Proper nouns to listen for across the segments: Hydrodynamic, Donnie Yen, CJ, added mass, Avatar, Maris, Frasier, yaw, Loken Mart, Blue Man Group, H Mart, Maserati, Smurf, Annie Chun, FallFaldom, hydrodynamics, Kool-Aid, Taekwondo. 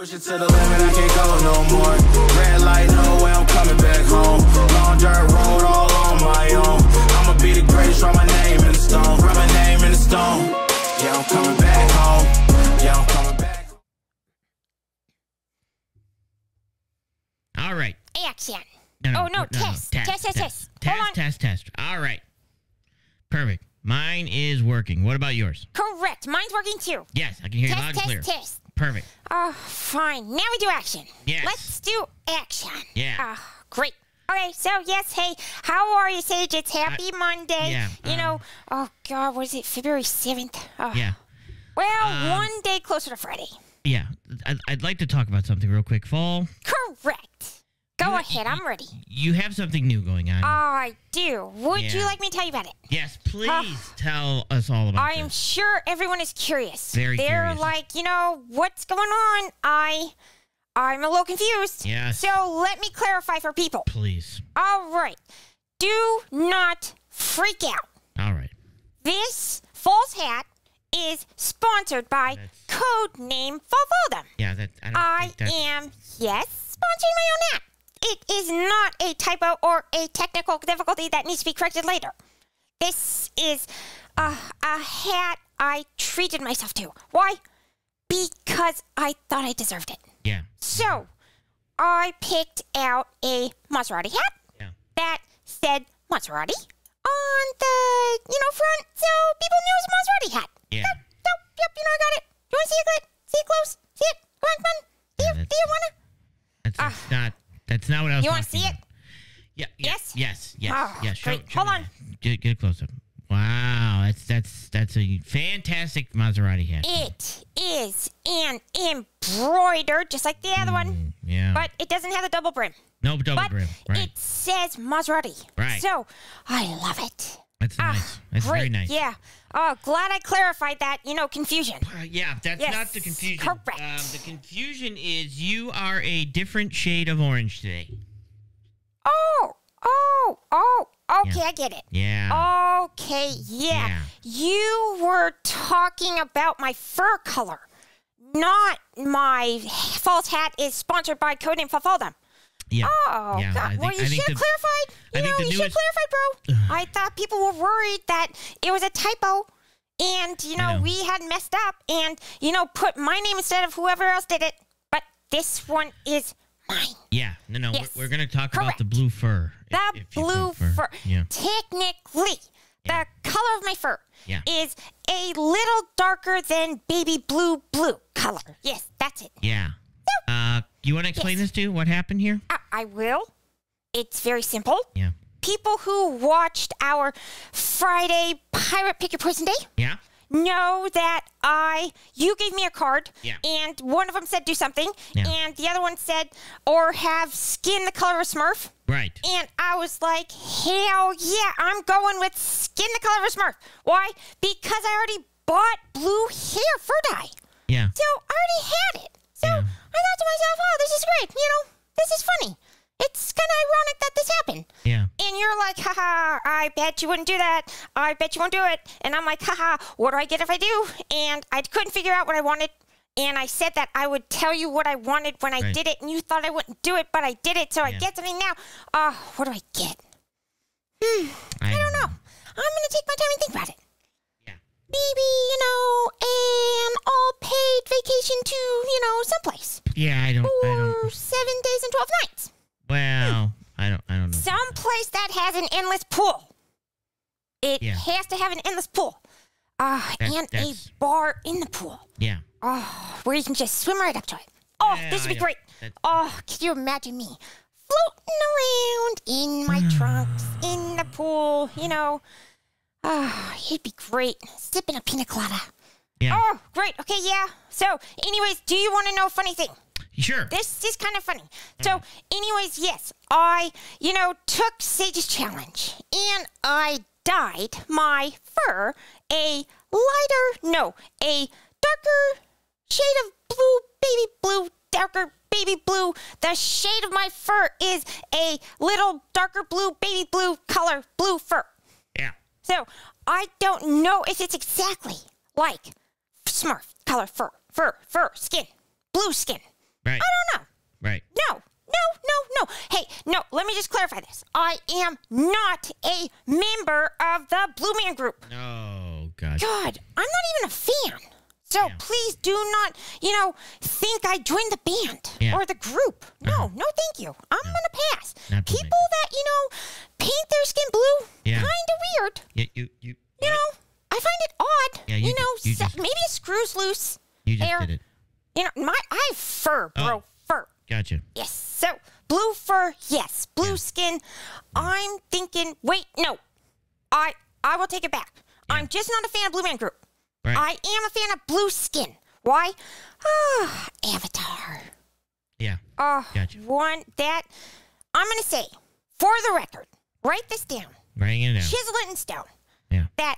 Push it to the limit, I can't go no more. Red light, no way, I'm coming back home. Long dirt road, all on my own. I'ma be the greatest, write my name in the stone. Write my name in the stone. Yeah, I'm coming back home. Yeah, I'm coming back. All right. Action. Test. All right. Perfect. Mine is working. What about yours? Correct. Mine's working too. Yes, I can hear you loud and clear. Test. Perfect. Oh, fine. Now we do action. Yes. Let's do action. Yeah. Oh, great. Okay, so yes, hey, how are you, Sage? It's Happy Monday. Yeah, you know, oh, God, what is it, February 7th? Oh. Yeah. Well, one day closer to Friday. Yeah. I'd like to talk about something real quick. Fall. Correct. Go ahead, I'm ready. You have something new going on. Oh, I do. Would you like me to tell you about it? Yes, please tell us all about it. I'm sure everyone is curious. They're like, you know, what's going on? I'm a little confused. Yes. So let me clarify for people. Please. All right. Do not freak out. All right. This false hat is sponsored by Codename Volvodum. Yeah, I am sponsoring my own hat. It is not a typo or a technical difficulty that needs to be corrected later. This is a hat I treated myself to. Why? Because I thought I deserved it. Yeah. So I picked out a Maserati hat that said Maserati on the, you know, front, so people knew it was a Maserati hat. Yeah. Yep, you know, I got it. You want to see it, Glenn? See it close? See it? Come on. Do you want to? That's not what I was talking about. You want to see it? Yeah. Yes. Oh, yeah. Show Hold on. Get closer. Wow, that's a fantastic Maserati hat. It is an embroidered, just like the other one. Yeah. But it doesn't have a double brim. No double brim. Right. It says Maserati. Right. So I love it. That's nice. That's great. Very nice. Yeah. Oh, glad I clarified that. You know, confusion. Yeah, that's not the confusion. Correct. The confusion is you are a different shade of orange today. Oh. Okay, I get it. Yeah. Okay, yeah. You were talking about my fur color, not my false hat is sponsored by Codename Volvodum. Yeah. Oh, yeah, God. Well, you should have clarified. You should have clarified, bro. I thought people were worried that it was a typo and, you know, we had messed up and, you know, put my name instead of whoever else did it. But this one is mine. Yeah. No. Yes. We're going to talk about the blue fur. The blue fur. Yeah. Technically, the color of my fur is a little darker than baby blue color. Yes, that's it. Yeah. You want to explain this to what happened here? I will. It's very simple. Yeah. People who watched our Friday Pirate Pick Your Poison Day know that you gave me a card, and one of them said do something, and the other one said, or have skin the color of Smurf. Right. And I was like, hell yeah, I'm going with skin the color of Smurf. Why? Because I already bought blue hair fur dye. Yeah. So I already had it. So I thought to myself, oh, this is great. You know, this is funny. It's kind of ironic that this happened. Yeah. And you're like, haha, I bet you wouldn't do that. I bet you won't do it. And I'm like, haha, what do I get if I do? And I couldn't figure out what I wanted. And I said that I would tell you what I wanted when I did it. And you thought I wouldn't do it, but I did it. So I get something now. What do I get? I don't know. I'm going to take my time and think about it. Maybe, you know, an all-paid vacation to, you know, someplace. Yeah, I don't. 7 days and 12 nights. Well, I don't know. Someplace that has an endless pool. It has to have an endless pool. And a bar in the pool. Yeah. Oh, where you can just swim right up to it. Oh, this would be great. Oh, can you imagine me floating around in my trunks in the pool, you know? Oh, it'd be great. Sipping a pina colada. Yeah. Oh, great. Okay, yeah. So, anyways, do you want to know a funny thing? Sure. This is kind of funny. So, anyways, yes, I, you know, took Sage's challenge. And I dyed my fur a darker shade of darker baby blue. The shade of my fur is a little darker blue, baby blue color, blue fur. So, I don't know if it's exactly like Smurf color fur, blue skin. Right. I don't know. Right. No. Hey, no, let me just clarify this. I am not a member of the Blue Man Group. Oh, God. God, I'm not even a fan. So please do not, you know, think I joined the band or the group. No, no, thank you. I'm going to pass. People that, you know, paint their skin blue, kind of weird. You know, I find it odd. Yeah, you know, maybe it screws loose. You just did it. You know, I have fur, bro. Fur. Gotcha. Yes. So blue fur, yes. Blue skin. I'm thinking, wait, no. I will take it back. Yeah. I'm just not a fan of Blue Man Group. Right. I am a fan of blue skin. Why? Ah, Avatar. Yeah. Oh, gotcha. One that I'm gonna say for the record. Write this down. Writing it down. Chisel it in stone. Yeah. That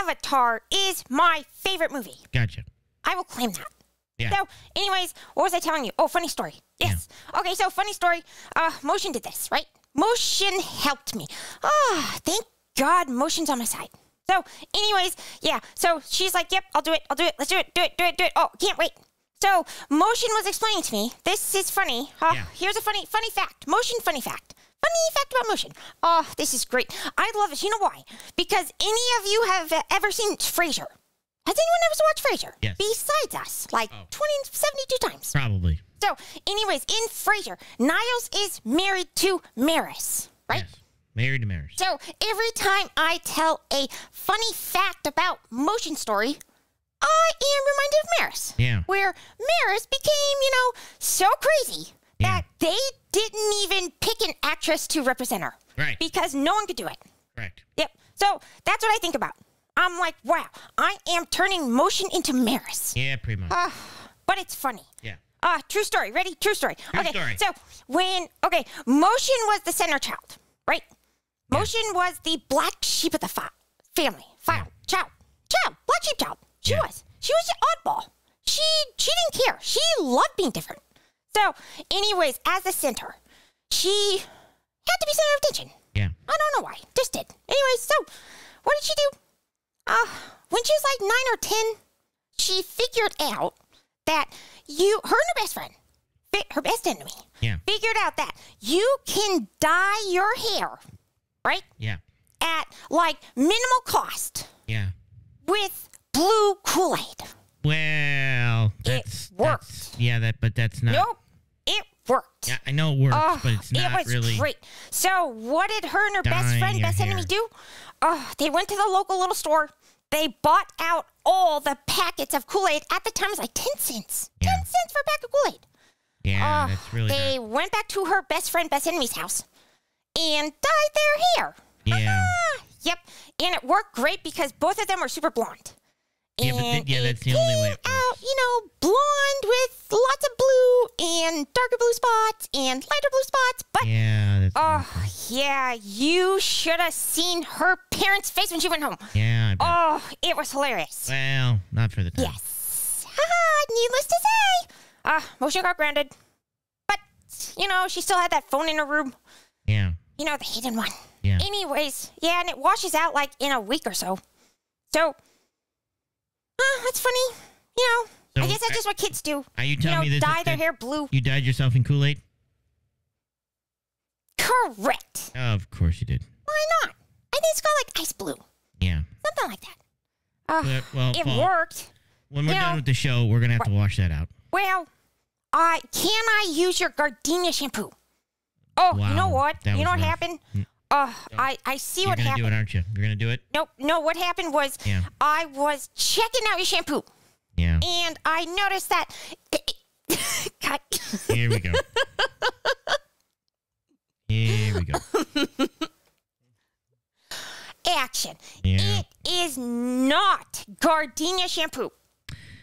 Avatar is my favorite movie. Gotcha. I will claim that. Yeah. So, anyways, what was I telling you? Oh, funny story. Yes. Yeah. Okay, so funny story. Motion did this, right? Motion helped me. Ah, thank God, motion's on my side. So, anyways, yeah, so she's like, yep, I'll do it, let's do it. Oh, can't wait. So, Motion was explaining to me, this is funny. Here's a funny fact. Motion, funny fact about Motion. Oh, this is great. I love it. You know why? Because any of you have ever seen Frasier. Has anyone ever watched Frasier? Yes. Besides us, like 72 times. Probably. So, anyways, in Frasier, Niles is married to Maris, right? Yes. Married to Maris. So every time I tell a funny fact about Motion story, I am reminded of Maris. Yeah. Where Maris became, you know, so crazy that they didn't even pick an actress to represent her. Right. Because no one could do it. Correct. Yep. So that's what I think about. I'm like, wow, I am turning Motion into Maris. Yeah, pretty much. But it's funny. Yeah. True story. Ready? True story. True story. So when, Motion was the center child, right? Motion was the black sheep of the family. Black sheep child. She was the oddball. She didn't care. She loved being different. So, anyways, as the center, she had to be center of attention. Yeah. I don't know why. Just did. Anyways, so, what did she do? When she was like 9 or 10, she figured out that her and her best friend, her best enemy, figured out that you can dye your hair. Right? Yeah. At, like, minimal cost. Yeah. With blue Kool-Aid. Well, it worked. But that's not... Nope. It worked. Yeah, I know it worked, but it's not really... It was great. So, what did her and her best friend, enemy do? They went to the local little store. They bought out all the packets of Kool-Aid. At the time, it was like 10 cents. 10 cents for a pack of Kool-Aid. Yeah, that's really They went back to her best friend, best enemy's house. And dyed their hair. Yeah. Yep. And it worked great because both of them were super blonde. Yeah, but that's the only way. You know, blonde with lots of blue and darker blue spots and lighter blue spots. But yeah, you should have seen her parents' face when she went home. Yeah. I bet. It was hilarious. Well, not for the time. Yes. Needless to say, Motion got grounded. But you know, she still had that phone in her room. Yeah. You know, the hidden one. Yeah. Anyways, and it washes out like in a week or so. So, that's funny. You know, so, I guess that's just what kids do. Are you telling me this? Dye their hair blue. You dyed yourself in Kool-Aid? Correct. Of course you did. Why not? I think it's called like ice blue. Yeah. Something like that. Well, it worked. When we're done with the show, we're going to have to wash that out. Well, can I use your gardenia shampoo? Oh, wow. You know what? You know what happened? I see what happened. You're going to do it, aren't you? You're going to do it? Nope. No, what happened was I was checking out your shampoo. Yeah. And I noticed that... Here we go. Here we go. Action. Yeah. It is not gardenia shampoo.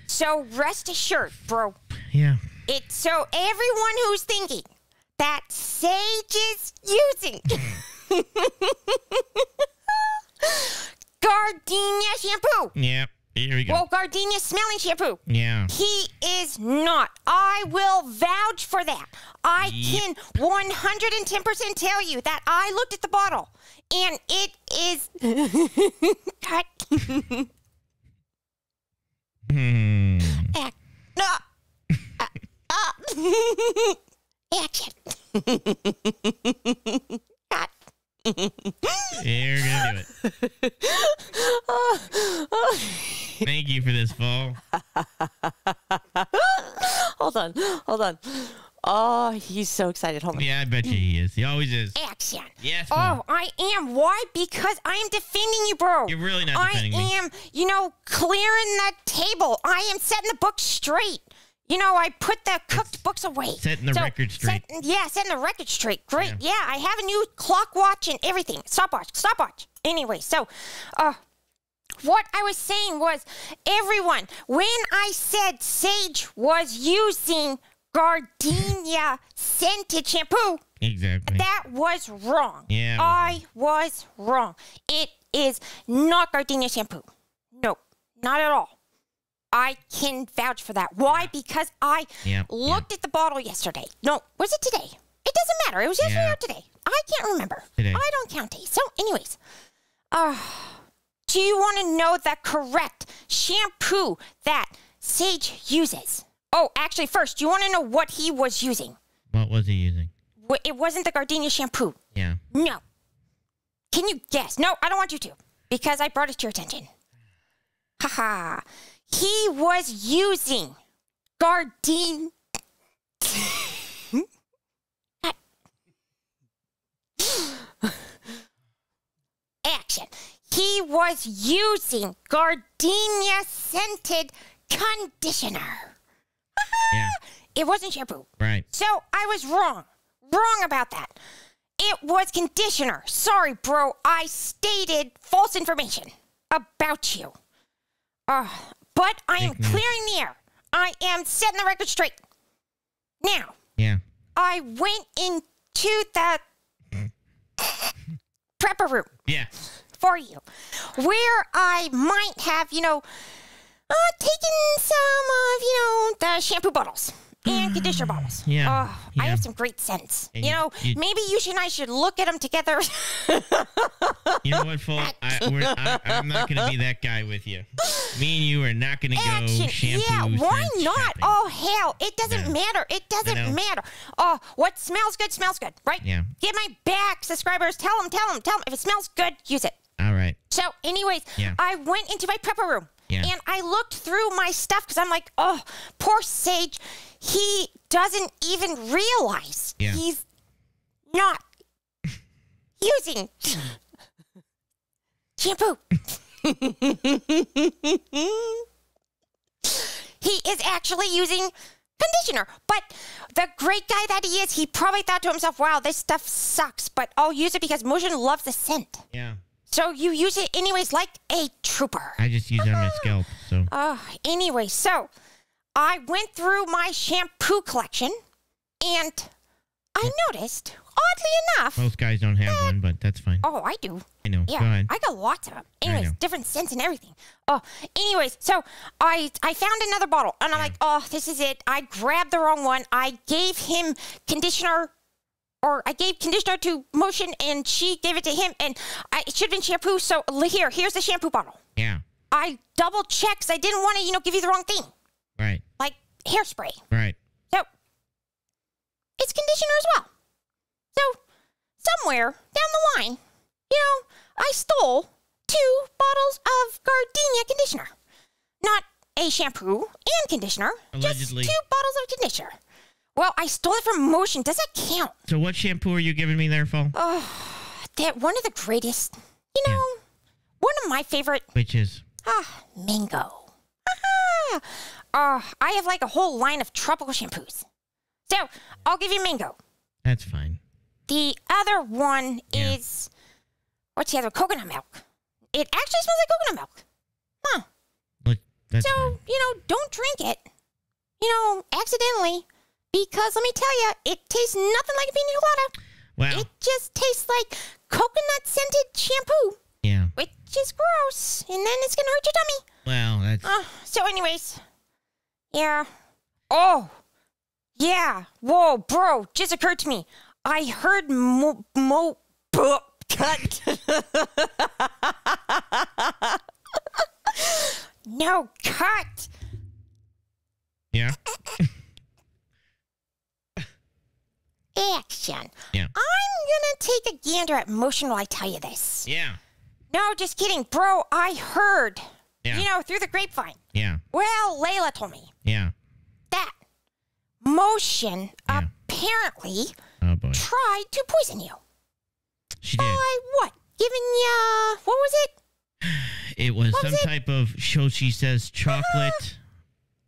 So rest assured, bro. Yeah. It's so everyone who's thinking... that Sage is using gardenia shampoo. Yeah, here we go. Well, gardenia smelling shampoo. Yeah. He is not. I will vouch for that. I can 110% tell you that I looked at the bottle, and it is... Action. Cut. You're gonna do it. Thank you for this, Paul. Hold on. Oh, he's so excited. Hold on. Yeah, I bet you he is. He always is. Action. Yes, Paul. Oh, I am. Why? Because I am defending you, bro. You're really not defending me. I am, clearing the table. I am setting the book straight. I put the cooked books away. Setting the record straight. Setting the record straight. Great. Yeah, I have a new clock watch and everything. Stopwatch. Anyway, so, what I was saying was, everyone, when I said Sage was using gardenia scented shampoo, exactly, that was wrong. Yeah, I was wrong. It is not gardenia shampoo. No, not at all. I can vouch for that. Why? Because I looked at the bottle yesterday. No, was it today? It doesn't matter. It was yesterday or today. I can't remember. Today. I don't count days. So anyways, do you want to know the correct shampoo that Sage uses? Oh, actually, first, do you want to know what he was using? What was he using? It wasn't the gardenia shampoo. Yeah. No. Can you guess? No, I don't want you to, because I brought it to your attention. Haha. He was using gardenia. Action. He was using gardenia scented conditioner. Yeah. It wasn't shampoo. Right. So I was wrong. Wrong about that. It was conditioner. Sorry, bro. I stated false information about you. But I am clearing the air. I am setting the record straight. Now, I went into the prepper room for you, where I might have, taken some of, the shampoo bottles and conditioner bottles. Yeah, I have some great scents. And maybe you and I should look at them together. You know what, Paul? I'm not going to be that guy with you. Me and you are not going to go shampoo. Yeah, why not? Shopping. Oh, hell, it doesn't matter. It doesn't matter. Oh, what smells good, right? Yeah. Get my back, subscribers. Tell them. If it smells good, use it. All right. So, anyways, I went into my prepper room. Yeah. And I looked through my stuff because I'm like, oh, poor Sage. He doesn't even realize he's not using shampoo. He is actually using conditioner. But the great guy that he is, he probably thought to himself, wow, this stuff sucks, but I'll use it because Mojin loves the scent. Yeah. So you use it anyways like a trooper. I just use it on my scalp, so. Anyway, so I went through my shampoo collection, and I noticed, oddly enough. Most guys don't have one, but that's fine. Oh, I do. I know. Yeah, go ahead. I got lots of them. Anyways, different scents and everything. Oh, anyways, so I found another bottle, and I'm like, oh, this is it. I grabbed the wrong one. I gave him conditioner. Or I gave conditioner to Mojin, and she gave it to him, and it should have been shampoo, so here's the shampoo bottle. Yeah. I double-checked because I didn't want to, give you the wrong thing. Right. Like hairspray. Right. So, it's conditioner as well. So, somewhere down the line, I stole 2 bottles of gardenia conditioner. Not a shampoo and conditioner. Allegedly. Just 2 bottles of conditioner. Well, I stole it from Mojin. Does that count? So what shampoo are you giving me there, Paul? Oh, that one of the greatest. One of my favorite. Which is? Mango. Aha! I have like a whole line of tropical shampoos. So, I'll give you mango. That's fine. The other one is, what's the other? Coconut milk. It actually smells like coconut milk. Huh. Look, that's fine. Don't drink it. Accidentally. Because let me tell you, it tastes nothing like a pina colada. Wow. It just tastes like coconut-scented shampoo. Yeah. Which is gross. And then it's going to hurt your tummy. Well, that's... so anyways. Yeah. Oh. Yeah. Whoa, bro. Just occurred to me. I heard cut. No, cut. Yeah. action. Yeah. I'm gonna take a gander at motion while I tell you this. Yeah. No, just kidding, bro. I heard. Yeah. You know, through the grapevine. Yeah. Well, Layla told me. Yeah. That motion apparently tried to poison you. She did. By what? Giving you, what was it? It was some type of, she says, chocolate,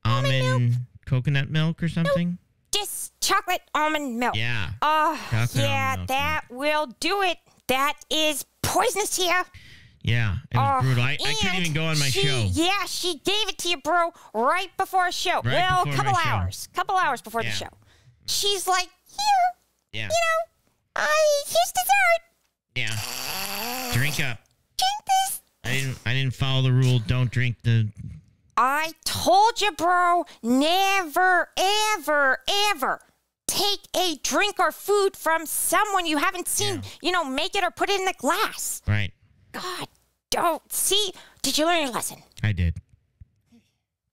almond, coconut milk or something. Just chocolate almond milk. Yeah. Oh, yeah, that will do it. That is poisonous to you. Yeah, it was brutal. I couldn't even go on my show. Yeah, she gave it to you, bro, right before a show. Well, a couple hours. Couple hours before the show. She's like, here, you know, here's dessert. Yeah. Drink up. Drink this. I didn't follow the rule. Don't drink the... I told you, bro. Never, ever, ever take a drink or food from someone you haven't seen, you know, make it or put it in the glass. Right. God, don't. See, did you learn your lesson? I did.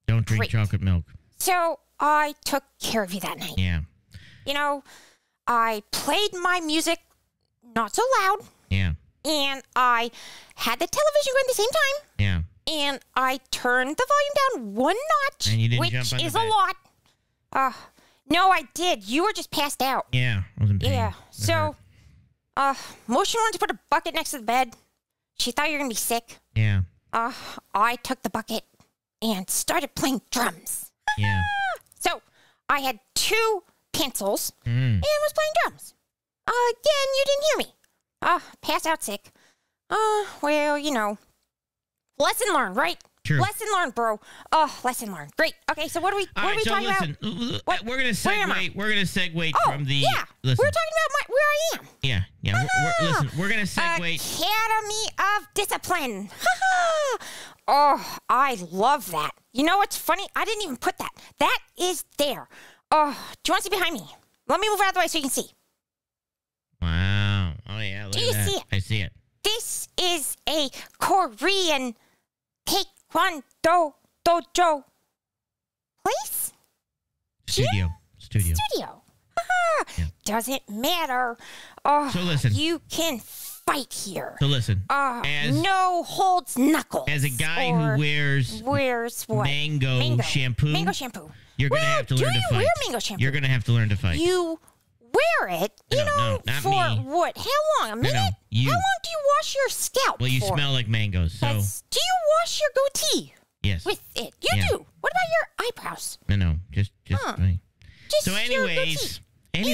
Don't drink chocolate milk. So I took care of you that night. Yeah. You know, I played my music not so loud. Yeah. And I had the television going at the same time. Yeah. And I turned the volume down one notch, and you didn't jump is a lot. No, I did. You were just passed out. Yeah. I was in pain. Yeah. So, Motion wanted to put a bucket next to the bed. She thought you were going to be sick. Yeah. I took the bucket and started playing drums. Yeah. So, I had two pencils and was playing drums. Again, you didn't hear me. Passed out sick. Well, you know. Lesson learned, right? True. Lesson learned, bro. Oh, lesson learned. Great. Okay, so what are we talking about? What? We're gonna segue from the. Yeah. Listen. We're talking about where I am. Yeah. Yeah. Listen, we're gonna segue. Academy of Discipline. Oh, I love that. You know what's funny? I didn't even put that. That is there. Oh, do you want to see behind me? Let me move out of the way so you can see. Wow. Oh yeah. Look at that. See it? I see it. This is a Korean Taekwondo dojo place? Studio. Studio. Studio. Yeah. Doesn't matter. Oh, so listen. You can fight here. So listen. No holds knuckles. As a guy who wears what? Mango shampoo. Mango shampoo. You're going to have to learn to fight. Do you wear mango shampoo? You're going to have to learn to fight. You wear it, you know, for what? How long? A minute? How long do you wash your scalp? Well, you smell like mangoes, so. Do you wash your goatee? Yes. With it? You do. What about your eyebrows? No, just so anyways, your head and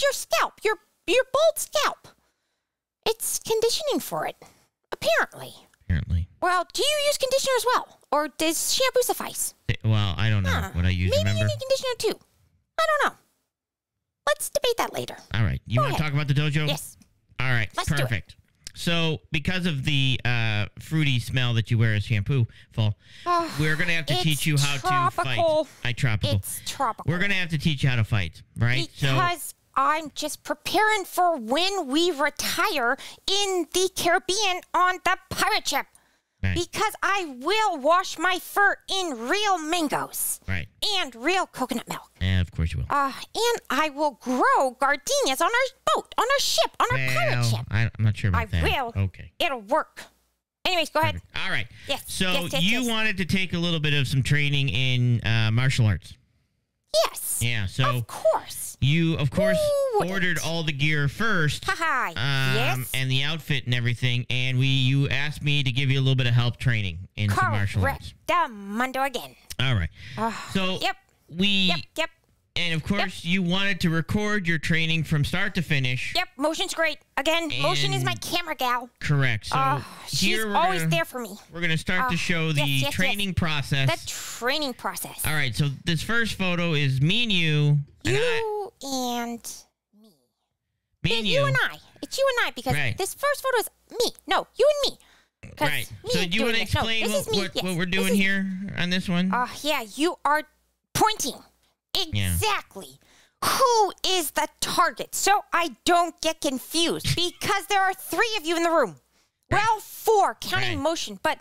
your scalp, your bald scalp. It's conditioning for it, apparently. Apparently. Well, do you use conditioner as well, or does shampoo suffice? Well, I don't know what I use. Maybe you need conditioner too. I don't know. Let's debate that later. All right. You want to talk about the dojo? Yes. All right. Let's perfect. So because of the fruity smell that you wear as shampoo, we're going to have to teach you how to fight. It's tropical. We're going to have to teach you how to fight, right? Because I'm just preparing for when we retire in the Caribbean on the pirate ship. Right. Because I will wash my fur in real mangoes. Right. And real coconut milk. Yeah, of course you will. And I will grow gardenias on our boat, on our ship, on our pirate ship. I'm not sure about that. I will. Okay. It'll work. Anyways, go ahead. All right. Yes. So you wanted to take a little bit of some training in martial arts. Yes. Yeah, so. Of course. You, of course, ordered all the gear first. Haha. Yes. And the outfit and everything. And you asked me to give you a little bit of help training in some martial arts. Mundo again. All right. So. Yep. Yep. And of course, you wanted to record your training from start to finish. Yep. Motion's great. Again, Motion is my camera gal. Correct. So she's always there for me. We're going to start to show the training process. The training process. All right. So this first photo is me and you. You and I. It's you and I because this first photo is me. No, you and me. Right. So do you want to explain what we're doing here on this one? Yeah. You are pointing. Exactly. Yeah. Who is the target? So I don't get confused because there are three of you in the room. Well, four, counting motion. But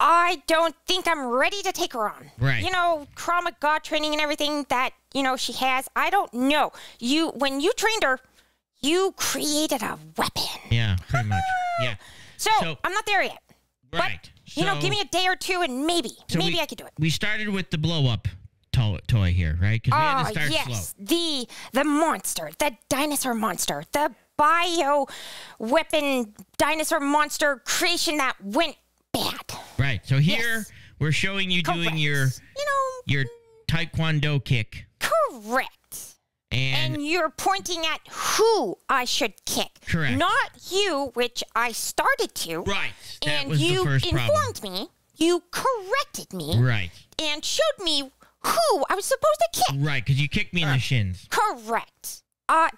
I don't think I'm ready to take her on. Right. You know, trauma, God training and everything that, you know, she has. I don't know. You, when you trained her, you created a weapon. Yeah, pretty much. Yeah. So I'm not there yet. Right. But, you know, give me a day or two and maybe, maybe I could do it. We started with the blow-up toy here, right? Because we had to start slow. The monster, the dinosaur monster, the bio weapon dinosaur monster creation that went bad. Right. So here we're showing you doing your, your taekwondo kick. Correct. And you're pointing at who I should kick. Correct. Not you, which I started to. Right. That and was you the first informed problem. Me. You corrected me. Right. And showed me who I was supposed to kick. Right, because you kicked me in the shins. Correct.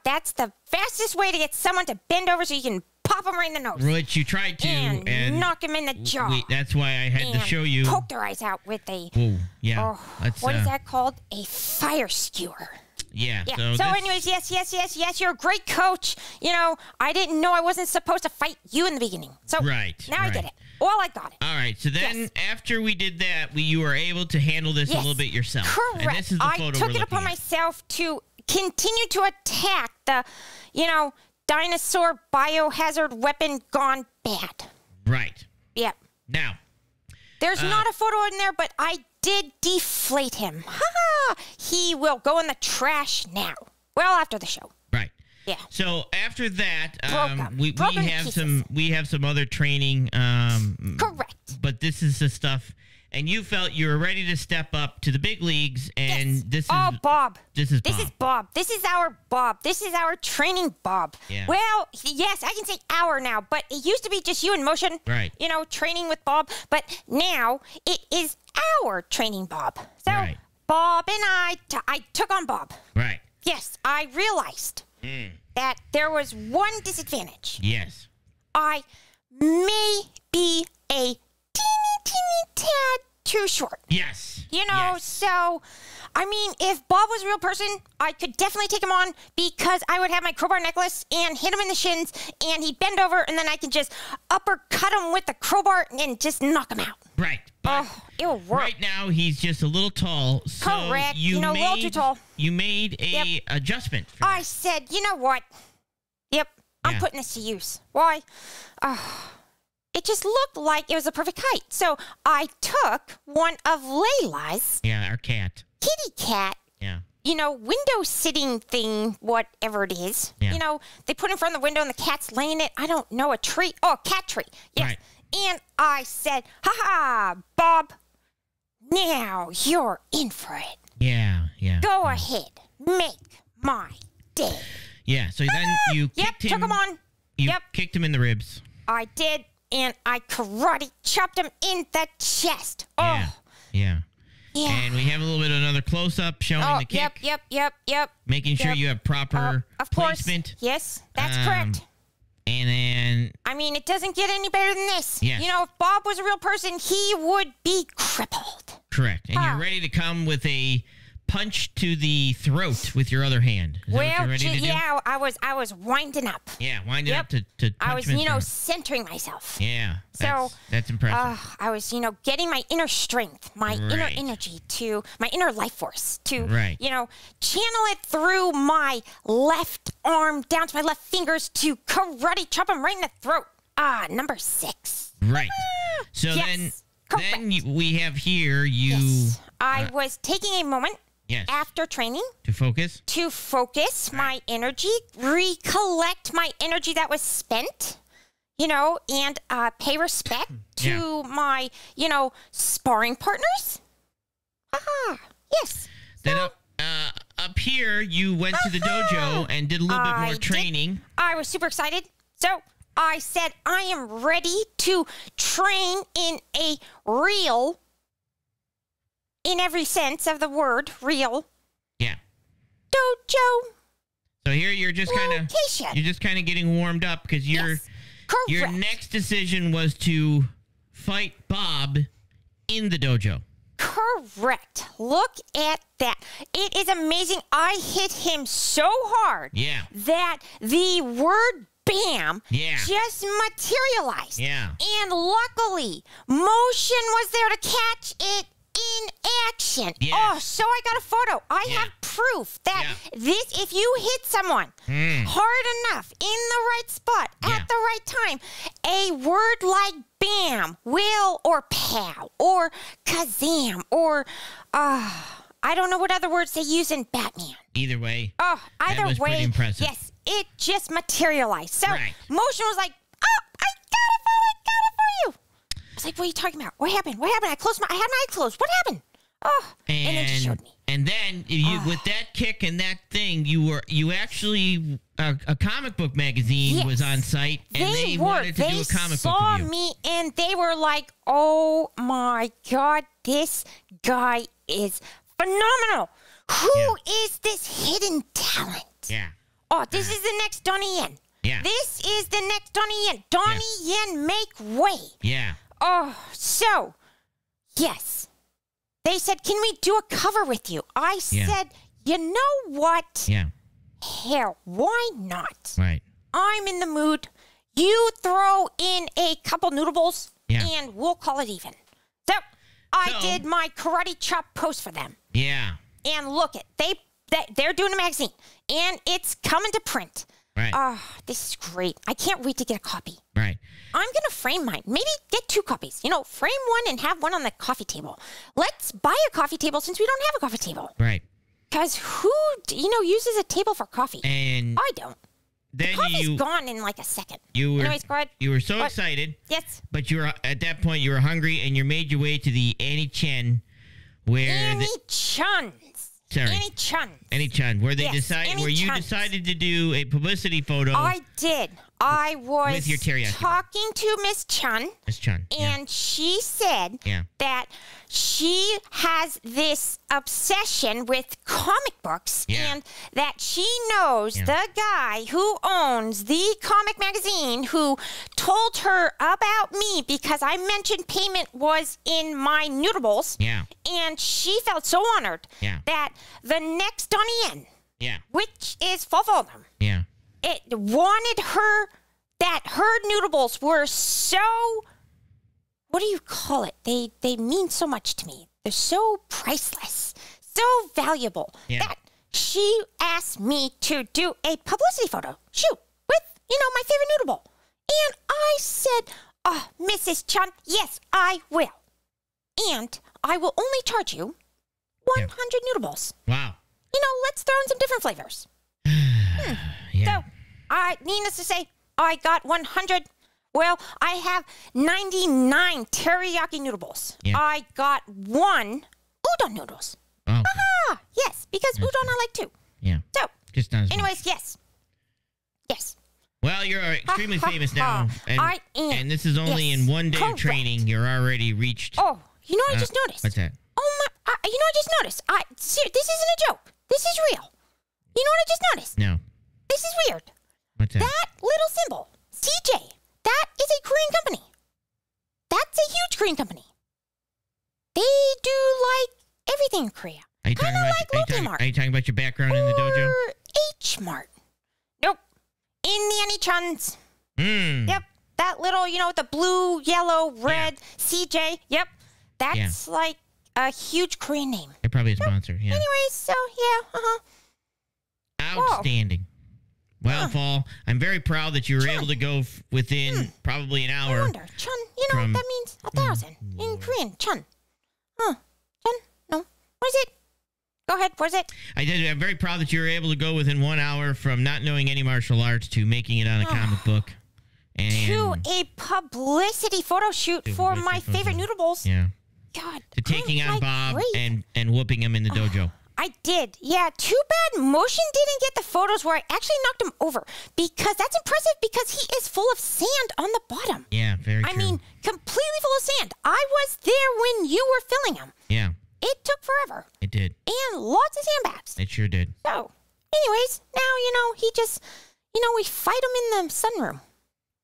That's the fastest way to get someone to bend over so you can pop them right in the nose. Which you tried to. And knock them in the jaw. That's why I had to show you. Poke their eyes out with a... Ooh, yeah. Oh, what is that called? A fire skewer. Yeah. So anyways, yes, you're a great coach. You know, I didn't know I wasn't supposed to fight you in the beginning. So now I get it. Well, I got it. All right. So then after we did that, you were able to handle this a little bit yourself. Correct. And this is the photo I took it upon myself to continue to attack the, you know, dinosaur biohazard weapon gone bad. Right. Yep. Now. There's not a photo in there, but I did deflate him. He will go in the trash now. Well, after the show. Right. Yeah. So after that, we have some other training. Correct. But this is the stuff, and you felt you were ready to step up to the big leagues, and this is Bob. This is our Bob. This is our training Bob. Yeah. Well, yes, I can say our now, but it used to be just you in motion. Right. You know, training with Bob, but now it is our training Bob. So Bob and I took on Bob. Right. Yes, I realized that there was one disadvantage. Yes. I may be a teeny tad too short. Yes. You know, so, I mean, if Bob was a real person, I could definitely take him on because I would have my crowbar necklace and hit him in the shins and he'd bend over and then I could just uppercut him with the crowbar and just knock him out. Right. But it will work. Right now, he's just a little tall. So correct. You know, a little too tall. You made a adjustment. For I said, you know what? Yep. I'm putting this to use. Why? It just looked like it was a perfect height. So I took one of Layla's. Yeah, our cat. Kitty cat. Yeah. You know, window sitting thing, whatever it is. Yeah. You know, they put in front of the window and the cat's laying it. I don't know, a tree. Oh, a cat tree. Yes. Right. And I said, ha-ha, Bob, now you're in for it. Yeah, yeah. Go ahead. Make my day. Yeah, so then you kicked him. Yep, took him on. You kicked him in the ribs. I did, and I karate chopped him in the chest. Oh. Yeah, yeah. Yeah. And we have a little bit of another close-up showing the kick. Yep. Making sure you have proper placement. Yes, that's correct. And then... I mean, it doesn't get any better than this. Yes. You know, if Bob was a real person, he would be crippled. Correct. And you're ready to come with a punch to the throat with your other hand. Is that what you're ready to do? Yeah, I was winding up. Yeah, winding up to punch I was, you know, centering myself. Yeah, that's impressive. I was, you know, getting my inner strength, my inner energy to, my inner life force to, you know, channel it through my left arm down to my left fingers to karate chop them right in the throat. Ah, number 6. Right. So then we have here you... Yes. I was taking a moment... Yes. After training. To focus? To focus my energy, recollect my energy that was spent, you know, and pay respect to my, you know, sparring partners. Ah, yes. Then up here, you went to the dojo and did a little bit more training. I was super excited. So I said, I am ready to train in a real... In every sense of the word, real. Yeah. Dojo. So here you're just kind of getting warmed up because your next decision was to fight Bob in the dojo. Correct. Look at that. It is amazing. I hit him so hard that the word bam, just materialized. Yeah. And luckily, motion was there to catch it in action. Yeah. Oh, so I got a photo. I have proof that this, if you hit someone hard enough, in the right spot, at the right time, a word like bam will, or pow, or kazam, or, I don't know what other words they use in Batman. Either way. Oh, either way. That was pretty impressive. Yes, it just materialized. So motion was like, oh, I got it for you. I was like, what are you talking about? What happened? What happened? I had my eye closed. What happened? Oh, and then she showed me. And then you, with that kick and that thing, you actually a comic book magazine was on site, and they wanted to do a comic book review. They saw me, and they were like, "Oh my God, this guy is phenomenal! Who is this hidden talent? Yeah. Oh, this is the next Donnie Yen. Yeah. This is the next Donnie Yen. Donnie Yen, make way. Yeah. Oh, so yes." They said, can we do a cover with you? I said, you know what? Yeah. Hell, why not? Right. I'm in the mood. You throw in a couple noodle bowls, and we'll call it even. So I did my karate chop post for them. Yeah. And look it. They're doing a magazine, and it's coming to print. Right. Oh, this is great. I can't wait to get a copy. Right. I'm going to frame mine. Maybe get 2 copies. You know, frame one and have one on the coffee table. Let's buy a coffee table since we don't have a coffee table. Right. Because who, you know, uses a table for coffee? And I don't. Then coffee's gone in like a second. Anyways, go ahead. You were so excited. Yes. But you were, at that point, you were hungry, and you made your way to the Annie Chun. Annie Chun, where they you decided to do a publicity photo. I did. I was with your talking to Miss Chun. Miss Chun. And she said that she has this obsession with comic books and that she knows the guy who owns the comic magazine who told her about me because I mentioned payment was in my noodles. Yeah. And she felt so honored that the next Donnie Yen, which is Fofoldum, it wanted her, that her noodles were so, what do you call it? They mean so much to me. They're so priceless, so valuable that she asked me to do a publicity photo shoot with, you know, my favorite noodle bowl. And I said, oh, Mrs. Chun, yes, I will. And I will only charge you 100 noodle bowls. Wow. You know, let's throw in some different flavors. So, needless to say, I got 100. Well, I have 99 teriyaki noodle bowls. Yeah. I got 1 udon noodles. Oh, okay. Aha! Yes, because udon I like too. Yeah. So, just not as much. Yes. Well, you're extremely famous now. And, I am. And this is only in one day of training. You're already reached. Oh, you know what I just noticed? What's that? Oh, my. You know what I just noticed? This isn't a joke. This is real. You know what I just noticed? No. This is weird. What's that? That little symbol, CJ, that is a Korean company. That's a huge Korean company. They do like everything in Korea. Kind of like Loken Mart. Are you talking about your background in the dojo? Or H Mart. Nope. In the Annie Chun's. Mm. Yep. That little, you know, the blue, yellow, red, CJ. Yep. That's like a huge Korean name. They're probably a sponsor. Yeah. Anyways, so outstanding. Well, Paul, I'm very proud that you were able to go within probably an hour. I wonder, Chun, you know what that means? 1,000 in Korean, Chun. Huh? Chun? No. What is it? Go ahead. What is it? I'm very proud that you were able to go within 1 hour from not knowing any martial arts to making it on a comic book, and to a publicity photo shoot for my favorite noodle bowls. Yeah. God. To taking on Bob and whooping him in the dojo. I did. Yeah, too bad motion didn't get the photos where I actually knocked him over, because that's impressive because he is full of sand on the bottom. Yeah, very true. I mean, completely full of sand. I was there when you were filling him. Yeah. It took forever. It did. And lots of sandbags. It sure did. So, anyways, now, you know, he just, you know, we fight him in the sunroom.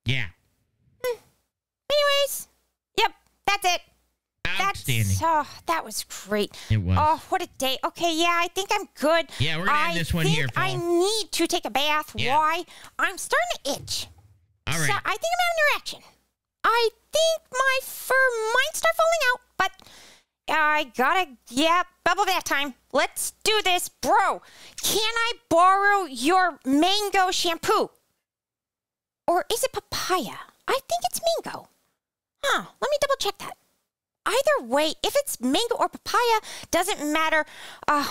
Yeah. Anyways, yep, that's it. Outstanding. Oh, that was great. It was. Oh, what a day. Okay, yeah, I think I'm good. Yeah, we're going to end this one here, Paul. I need to take a bath. Yeah. Why? I'm starting to itch. All right. So I think I'm having an erection. I think my fur might start falling out, but I gotta, yeah, bubble bath time. Let's do this. Bro, can I borrow your mango shampoo? Or is it papaya? I think it's mango. Huh, let me double check that. Either way, if it's mango or papaya, doesn't matter.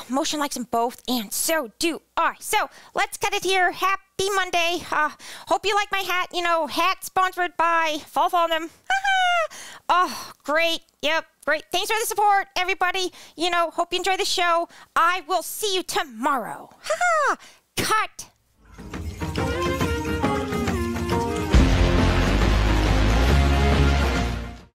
Motion likes them both, and so do I. So, let's cut it here. Happy Monday. Hope you like my hat. You know, hat sponsored by Fall Fallnum. Oh, great. Yep, great. Thanks for the support, everybody. You know, hope you enjoy the show. I will see you tomorrow. Cut.